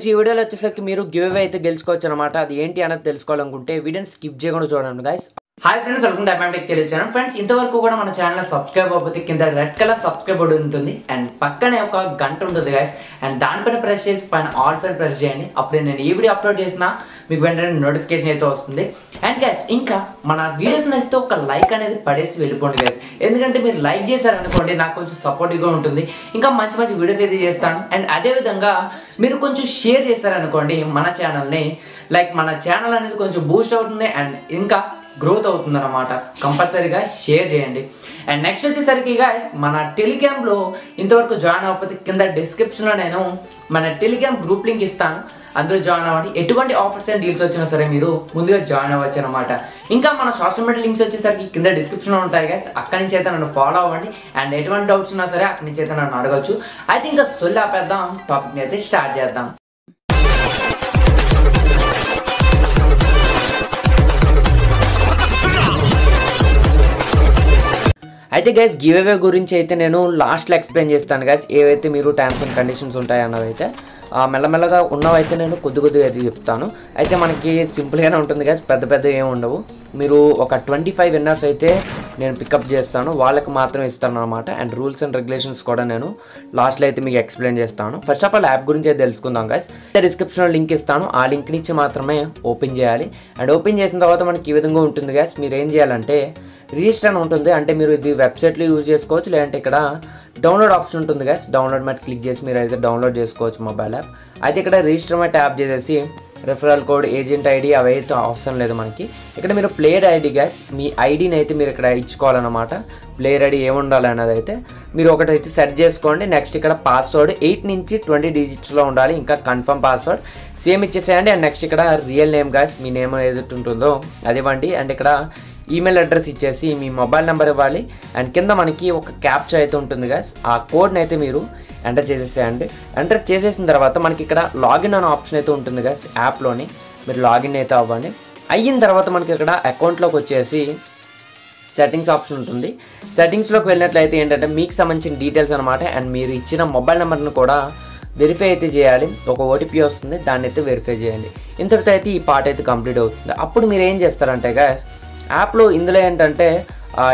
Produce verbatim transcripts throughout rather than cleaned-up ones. ఈ వీడియోలో వచ్చేసరికి మీరు గివ్ అవే అయితే గెలుచుకోవచ్చు అన్నమాట. అది ఏంటి అనేది తెలుసుకోవాలనుకుంటే వీడియోని స్కిప్ చేయకుండా చూడండి guys. Hi friends, welcome to IM tech Telugu channel. Friends, ఇంతవరకు కూడా మన ఛానల్ సబ్స్క్రైబ్ అవ్వకపోతే కింద రెడ్ కలర్ సబ్స్క్రైబ్ బటన్ ఉంటుంది అండ్ పక్కనే ఒక గంట ఉంటుంది గైస్, అండ్ దానిపైన ప్రెస్ చేసి పైన ఆల్ పైన ప్రెస్ చేయండి. అప్పుడే నేను ఈ వీడియో అప్లోడ్ చేసినా మీకు వెంటనే నోటిఫికేషన్ అయితే వస్తుంది. అండ్ గైస్, ఇంకా మన వీడియోస్ నచ్చితే ఒక లైక్ అనేది పడేసి వెళ్ళిపోండి గైస్, ఎందుకంటే మీరు లైక్ చేశారనుకోండి నాకు కొంచెం సపోర్టివ్గా ఉంటుంది, ఇంకా మంచి మంచి వీడియోస్ అయితే చేస్తాను. అండ్ అదేవిధంగా మీరు కొంచెం షేర్ చేశారనుకోండి మన ఛానల్ని, లైక్ మన ఛానల్ అనేది కొంచెం బూస్ట్ అవుతుంది అండ్ ఇంకా గ్రోత్ అవుతుంది అన్నమాట. కంపల్సరీగా షేర్ చేయండి. అండ్ నెక్స్ట్ వచ్చేసరికి గైస్, మన టెలిగ్రామ్లో ఇంతవరకు జాయిన్ అవ్వకపోతే కింద డిస్క్రిప్షన్లో నేను మన టెలిగ్రామ్ గ్రూప్ లింక్ ఇస్తాను, అందులో జాయిన్ అవ్వండి. ఎటువంటి ఆఫర్స్ అండ్ డీల్స్ వచ్చినా సరే మీరు ముందుగా జాయిన్ అవ్వచ్చు అనమాట. ఇంకా మన సోషల్ మీడియా లింక్స్ వచ్చేసరికి కింద డిస్క్రిప్షన్లో ఉంటాయి గైస్, అక్కడి నుంచి అయితే నన్ను ఫాలో అవ్వండి. అండ్ ఎటువంటి డౌట్స్ ఉన్నా సరే అక్కడి నుంచి అయితే నన్ను అడగచ్చు. అయితే ఇంకా సొల్లి ఆపేద్దాం, టాపిక్ని అయితే స్టార్ట్ చేద్దాం. అయితే గైస్, గివ్ అవే గురించి అయితే నేను లాస్ట్లో ఎక్స్ప్లెయిన్ చేస్తాను గైస్, ఏవైతే మీరు టర్మ్స్ అండ్ కండిషన్స్ ఉంటాయి అన్నవైతే మెల్లమెల్లగా ఉన్నవైతే నేను కొద్ది కొద్దిగా అయితే చెప్తాను. అయితే మనకి సింపుల్గానే ఉంటుంది గైస్, పెద్ద పెద్ద ఏమి ఉండవు. మీరు ఒక ట్వంటీ ఫైవ్ విన్నర్స్ అయితే నేను పికప్ చేస్తాను, వాళ్ళకి మాత్రమే ఇస్తాను అనమాట. అండ్ రూల్స్ అండ్ రెగ్యులేషన్స్ కూడా నేను లాస్ట్లో అయితే మీకు ఎక్స్ప్లెయిన్ చేస్తాను. ఫస్ట్ ఆఫ్ ఆల్ యాప్ గురించి అయితే తెలుసుకుందాం గైస్. డిస్క్రిప్షన్లో లింక్ ఇస్తాను, ఆ లింక్ నుంచి మాత్రమే ఓపెన్ చేయాలి. అండ్ ఓపెన్ చేసిన తర్వాత మనకి ఈ విధంగా ఉంటుంది గైస్. మీరు ఏం చేయాలంటే రిజిస్టర్ అని ఉంటుంది, అంటే మీరు ఇది వెబ్సైట్లో యూజ్ చేసుకోవచ్చు, లేదంటే ఇక్కడ డౌన్లోడ్ ఆప్షన్ ఉంటుంది గైస్, డౌన్లోడ్ మీద క్లిక్ చేసి మీరు అయితే డౌన్లోడ్ చేసుకోవచ్చు మొబైల్ యాప్. అయితే ఇక్కడ రిజిస్టర్ మీద ట్యాప్ చేసేసి రెఫరల్ కోడ్, ఏజెంట్ ఐడి అవైతే అవసరం లేదు మనకి. ఇక్కడ మీరు ప్లేయర్ ఐడి గైస్, మీ ఐడిని అయితే మీరు ఇక్కడ ఇచ్చుకోవాలన్నమాట. ప్లేయర్ ఐడి ఏముండాలి అనేది అయితే మీరు ఒకటి అయితే సెట్ చేసుకోండి. నెక్స్ట్ ఇక్కడ పాస్వర్డ్ ఎయిట్ నుంచి ట్వంటీ డిజిట్స్లో ఉండాలి, ఇంకా కన్ఫర్మ్ పాస్వర్డ్ సేమ్ ఇచ్చేసేయండి. అండ్ నెక్స్ట్ ఇక్కడ రియల్ నేమ్ గైస్, మీ నేమ్ ఏదైతే ఉంటుందో అది ఇవ్వండి. అండ్ ఇక్కడ ఈమెయిల్ అడ్రస్ ఇచ్చేసి మీ మొబైల్ నెంబర్ ఇవ్వాలి. అండ్ కింద మనకి ఒక క్యాప్చా అయితే ఉంటుంది గైస్, ఆ కోడ్ని అయితే మీరు ఎంటర్ చేసేసేయండి. ఎంటర్ చేసేసిన తర్వాత మనకి ఇక్కడ లాగిన్ అనే ఆప్షన్ అయితే ఉంటుంది గైస్, యాప్లోని మీరు లాగిన్ అయితే అవ్వండి. అయిన తర్వాత మనకి ఇక్కడ అకౌంట్లోకి వచ్చేసి సెట్టింగ్స్ ఆప్షన్ ఉంటుంది. సెట్టింగ్స్లోకి వెళ్ళినట్లయితే ఏంటంటే మీకు సంబంధించిన డీటెయిల్స్ అనమాట. అండ్ మీరు ఇచ్చిన మొబైల్ నెంబర్ని కూడా వెరిఫై అయితే చేయాలి, ఒక ఓటీపీ వస్తుంది, దాన్ని అయితే వెరిఫై చేయండి. ఇంతటితో అయితే ఈ పార్ట్ అయితే కంప్లీట్ అవుతుంది. అప్పుడు మీరు ఏం చేస్తారంటే గైస్, యాప్లో ఇందులో ఏంటంటే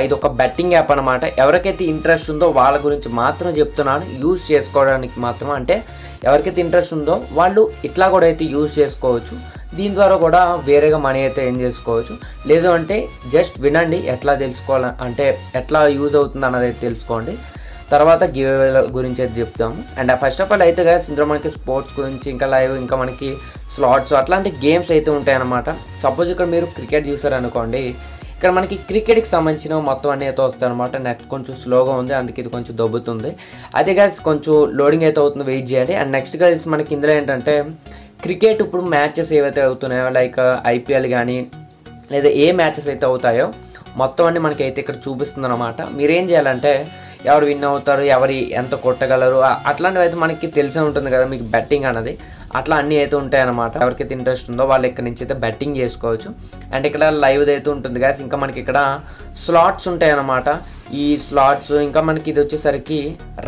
ఇది ఒక బెట్టింగ్ యాప్ అనమాట. ఎవరికైతే ఇంట్రెస్ట్ ఉందో వాళ్ళ గురించి మాత్రం చెప్తున్నాను, యూజ్ చేసుకోవడానికి మాత్రం. అంటే ఎవరికైతే ఇంట్రెస్ట్ ఉందో వాళ్ళు ఇట్లా కూడా అయితే యూజ్ చేసుకోవచ్చు, దీని ద్వారా కూడా వేరేగా మనీ అయితే ఏం చేసుకోవచ్చు. లేదు అంటే జస్ట్ వినండి, ఎట్లా తెలుసుకోవాలి అంటే ఎట్లా యూజ్ అవుతుంది అన్నది తెలుసుకోండి. తర్వాత గివ్ అవే గురించి అయితే చెప్తాము. అండ్ ఫస్ట్ ఆఫ్ ఆల్ అయితే గైస్, ఇందులో మనకి స్పోర్ట్స్ గురించి, ఇంకా లైవ్, ఇంకా మనకి స్లాట్స్ అట్లాంటి గేమ్స్ అయితే ఉంటాయన్నమాట. సపోజ్ ఇక్కడ మీరు క్రికెట్ చూసారనుకోండి, ఇక్కడ మనకి క్రికెట్కి సంబంధించిన మొత్తం అన్నీ అయితే వస్తాయి అనమాట. నెట్ కొంచెం స్లోగా ఉంది, అందుకే ఇది కొంచెం దొబ్బుతుంది. అయితే గైస్, కొంచెం లోడింగ్ అయితే అవుతుంది, వెయిట్ చేయండి. అండ్ నెక్స్ట్ గైస్, మనకి ఇందులో ఏంటంటే క్రికెట్ ఇప్పుడు మ్యాచెస్ ఏవైతే అవుతున్నాయో, లైక్ ఐపీఎల్ కానీ లేదా ఏ మ్యాచెస్ అయితే అవుతాయో మొత్తం అన్నీ మనకైతే ఇక్కడ చూపిస్తుంది అనమాట. మీరేం చేయాలంటే ఎవరు విన్ అవుతారు, ఎవరు ఎంత కొట్టగలరు, అట్లాంటివి అయితే మనకి తెలిసే ఉంటుంది కదా మీకు బెట్టింగ్ అన్నది, అట్లా అన్నీ అయితే ఉంటాయన్నమాట. ఎవరికైతే ఇంట్రెస్ట్ ఉందో వాళ్ళు ఇక్కడ నుంచి అయితే బెట్టింగ్ చేసుకోవచ్చు. అండ్ ఇక్కడ లైవ్ అయితే ఉంటుంది గైస్. ఇంకా మనకి ఇక్కడ స్లాట్స్ ఉంటాయన్నమాట. ఈ స్లాట్స్ ఇంకా మనకి ఇది వచ్చేసరికి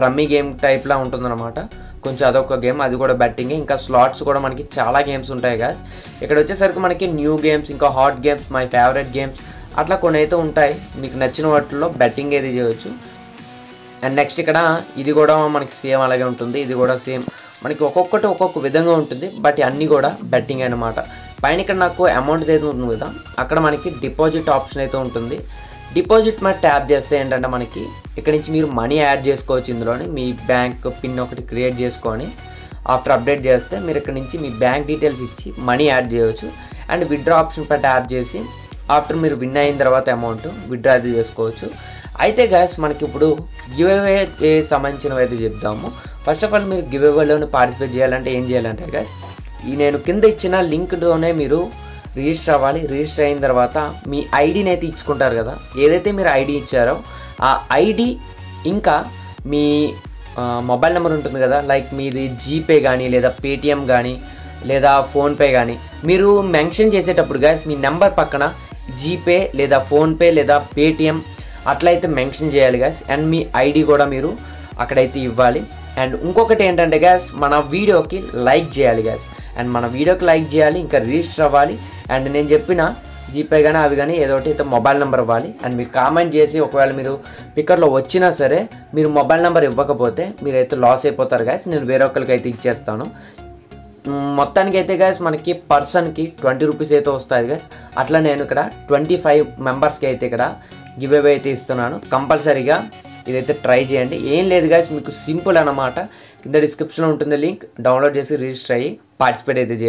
రమ్మీ గేమ్ టైప్లా ఉంటుందన్నమాట, కొంచెం అదొక గేమ్, అది కూడా బెట్టింగ్. ఇంకా స్లాట్స్ కూడా మనకి చాలా గేమ్స్ ఉంటాయి గైస్. ఇక్కడ వచ్చేసరికి మనకి న్యూ గేమ్స్, ఇంకా hot games, my favourite games, అట్లా కొన్ని అయితే ఉంటాయి. మీకు నచ్చిన వాటిల్లో బెట్టింగ్ అయితే చేయవచ్చు. అండ్ నెక్స్ట్ ఇక్కడ ఇది కూడా మనకి సేమ్ అలాగే ఉంటుంది, ఇది కూడా సేమ్ మనకి ఒక్కొక్కటి ఒక్కొక్క విధంగా ఉంటుంది, బట్ అన్నీ కూడా బెట్టింగ్ అనమాట. పైన ఇక్కడ నాకు అమౌంట్ అయితే ఉంటుంది కదా, అక్కడ మనకి డిపాజిట్ ఆప్షన్ అయితే ఉంటుంది. డిపాజిట్ మీద ట్యాప్ చేస్తే ఏంటంటే మనకి ఇక్కడ నుంచి మీరు మనీ యాడ్ చేసుకోవచ్చు. ఇందులోని మీ బ్యాంక్ పిన్ ఒకటి క్రియేట్ చేసుకొని ఆఫ్టర్ అప్డేట్ చేస్తే మీరు ఇక్కడ నుంచి మీ బ్యాంక్ డీటెయిల్స్ ఇచ్చి మనీ యాడ్ చేయవచ్చు. అండ్ విత్డ్రా ఆప్షన్ పై ట్యాప్ చేసి ఆఫ్టర్ మీరు విన్ అయిన తర్వాత అమౌంట్ విత్డ్రా అది చేసుకోవచ్చు. అయితే గైస్, మనకి ఇప్పుడు గివ్ అవే సంబంధించినవి అయితే చెప్తాము. ఫస్ట్ ఆఫ్ ఆల్ మీరు గివ్ అవేలోనే పార్టిసిపేట్ చేయాలంటే ఏం చేయాలంటే గైస్, ఈ నేను కింద ఇచ్చిన లింక్తోనే మీరు రిజిస్టర్ అవ్వాలి. రిజిస్టర్ అయిన తర్వాత మీ ఐడిని అయితే ఇచ్చుకుంటారు కదా, ఏదైతే మీరు ఐడి ఇచ్చారో ఆ ఐడి, ఇంకా మీ మొబైల్ నెంబర్ ఉంటుంది కదా, లైక్ మీది జీపే కానీ లేదా పేటిఎం కానీ లేదా ఫోన్పే కానీ. మీరు మెన్షన్ చేసేటప్పుడు గైస్ మీ నెంబర్ పక్కన జీపే లేదా ఫోన్పే లేదా పేటిఎం అట్లయితే మెన్షన్ చేయాలి గైస్. అండ్ మీ ఐడి కూడా మీరు అక్కడైతే ఇవ్వాలి. అండ్ ఇంకొకటి ఏంటంటే గ్యాస్ మన వీడియోకి లైక్ చేయాలి గ్యాస్. అండ్ మన వీడియోకి లైక్ చేయాలి, ఇంకా రిజిస్టర్ అవ్వాలి. అండ్ నేను చెప్పిన జీపే కానీ అవి కానీ ఏదో ఒకటి మొబైల్ నెంబర్ ఇవ్వాలి. అండ్ మీరు కామెంట్ చేసి ఒకవేళ మీరు పికర్లో వచ్చినా సరే మీరు మొబైల్ నెంబర్ ఇవ్వకపోతే మీరైతే లాస్ అయిపోతారు గాయస్. నేను వేరొకరికి అయితే ఇచ్చేస్తాను. మొత్తానికి అయితే గాయస్ మనకి పర్సన్కి ట్వంటీ రూపీస్ అయితే వస్తుంది గాయస్. అట్లా నేను ఇక్కడ ట్వంటీ ఫైవ్ మెంబర్స్కి అయితే ఇక్కడ గివ్ అవే అయితే ఇస్తున్నాను. కంపల్సరీగా ఇదైతే ట్రై చేయండి. ఏం లేదు గాయస్, మీకు సింపుల్ అన్నమాట. కింద డిస్క్రిప్షన్లో ఉంటుంది లింక్, డౌన్లోడ్ చేసి రిజిస్టర్ అయ్యి పార్టిసిపేట్ అయితే చేయండి.